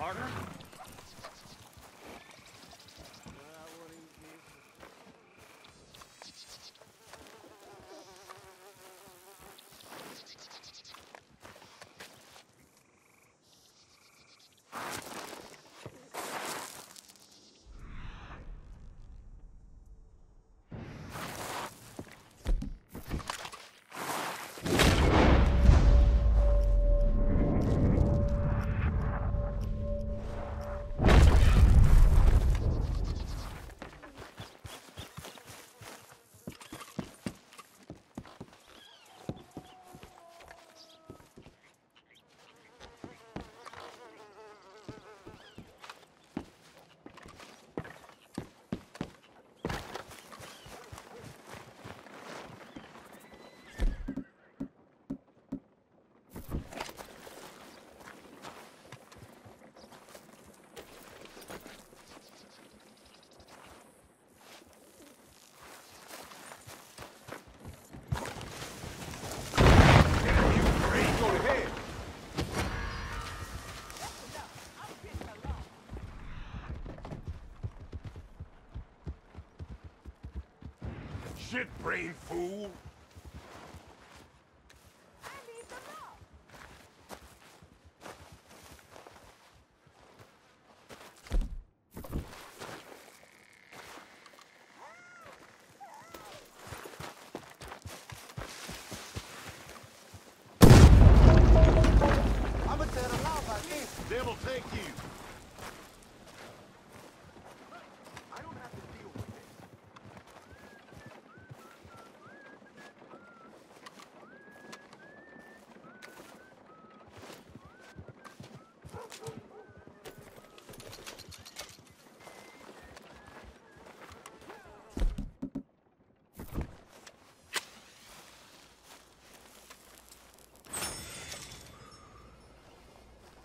Partner? Shit, brain fool! I need some help! I'ma tell them all about this! They will take you!